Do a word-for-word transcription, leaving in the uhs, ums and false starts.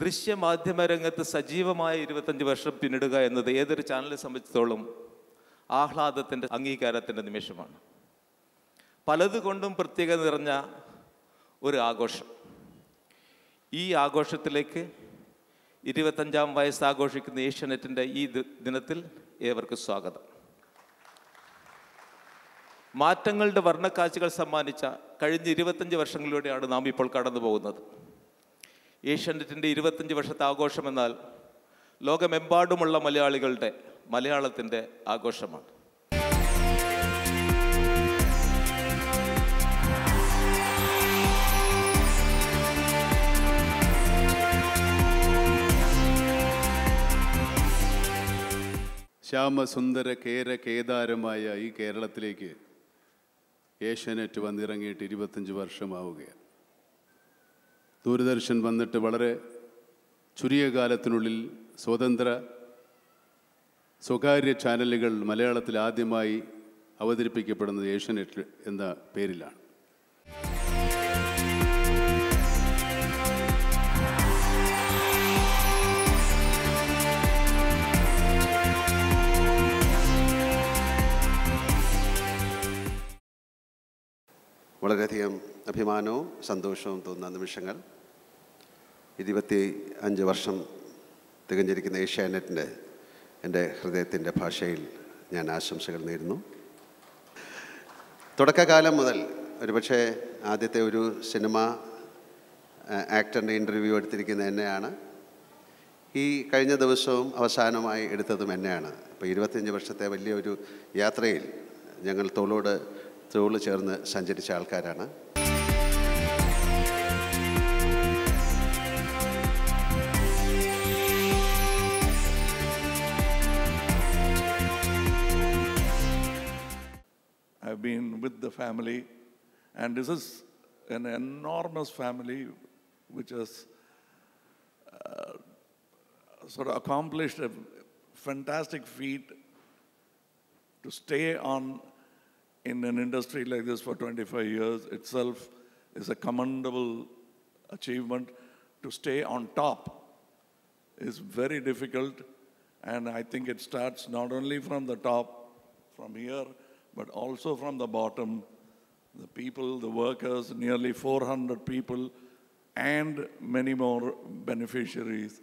ദൃശ്യ മാധ്യമ രംഗത്ത് സജീവമായ ഇരുപത്തഞ്ച് വർഷം പിന്നിടുക എന്നത് ഏതൊരു ചാനലിനെ സംബന്ധിച്ചിടത്തോളം ആഹ്ലാദത്തിൻ്റെ അംഗീകാരത്തിൻ്റെ നിമിഷമാണ്. പലതുകൊണ്ടും പ്രത്യേകത നിറഞ്ഞ ഒരു ആഘോഷം. ഈ ആഘോഷത്തിലേക്ക് ഇരുപത്തഞ്ചാം വയസ്സ് ആഘോഷിക്കുന്ന ഏഷ്യാനെറ്റിൻ്റെ ഈ ദിനത്തിൽ ഏവർക്കും സ്വാഗതം. മാറ്റങ്ങളുടെ വർണ്ണക്കാഴ്ചകൾ സമ്മാനിച്ച കഴിഞ്ഞ ഇരുപത്തഞ്ച് വർഷങ്ങളിലൂടെയാണ് നാം ഇപ്പോൾ കടന്നു പോകുന്നത്. ഏഷ്യാനെറ്റിൻ്റെ ഇരുപത്തഞ്ച് വർഷത്തെ ആഘോഷമെന്നാൽ ലോകമെമ്പാടുമുള്ള മലയാളികളുടെ, മലയാളത്തിൻ്റെ ആഘോഷമാണ്. ശ്യാമസുന്ദര കേര കേദാരമായ ഈ കേരളത്തിലേക്ക് ഏഷ്യാനെറ്റ് വന്നിറങ്ങിയിട്ട് ഇരുപത്തഞ്ച് വർഷമാവുകയാണ്. ദൂരദർശൻ വന്നിട്ട് വളരെ ചുരുങ്ങിയ കാലത്തിനുള്ളിൽ സ്വതന്ത്ര സ്വകാര്യ ചാനലുകൾ മലയാളത്തിൽ ആദ്യമായി അവതരിപ്പിക്കപ്പെടുന്നത് ഏഷ്യാനെറ്റ് എന്ന പേരിലാണ്. വളരെയധികം അഭിമാനവും സന്തോഷവും തോന്നുന്ന നിമിഷങ്ങൾ. ഇരുപത്തി അഞ്ച് വർഷം തികഞ്ഞിരിക്കുന്ന ഏഷ്യാനെറ്റിൻ്റെ എൻ്റെ ഹൃദയത്തിൻ്റെ ഭാഷയിൽ ഞാൻ ആശംസകൾ നേരുന്നു. തുടക്കകാലം മുതൽ ഒരുപക്ഷെ ആദ്യത്തെ ഒരു സിനിമ ആക്ടറിൻ്റെ ഇൻ്റർവ്യൂ എടുത്തിരിക്കുന്ന എന്നെയാണ്. ഈ കഴിഞ്ഞ ദിവസവും അവസാനമായി എടുത്തതും എന്നെയാണ്. അപ്പോൾ ഇരുപത്തിയഞ്ച് വർഷത്തെ വലിയൊരു യാത്രയിൽ ഞങ്ങൾ തോളോട് തോള് ചേർന്ന് സഞ്ചരിച്ച ആൾക്കാരാണ്. I've been with the family, and this is an enormous family which has uh, sort of accomplished a fantastic feat to stay on in an industry like this for twenty-five years itself is a commendable achievement. To stay on top is very difficult, and I think it starts not only from the top, from here, but also from the bottom, the people, the workers, nearly four hundred people and many more beneficiaries.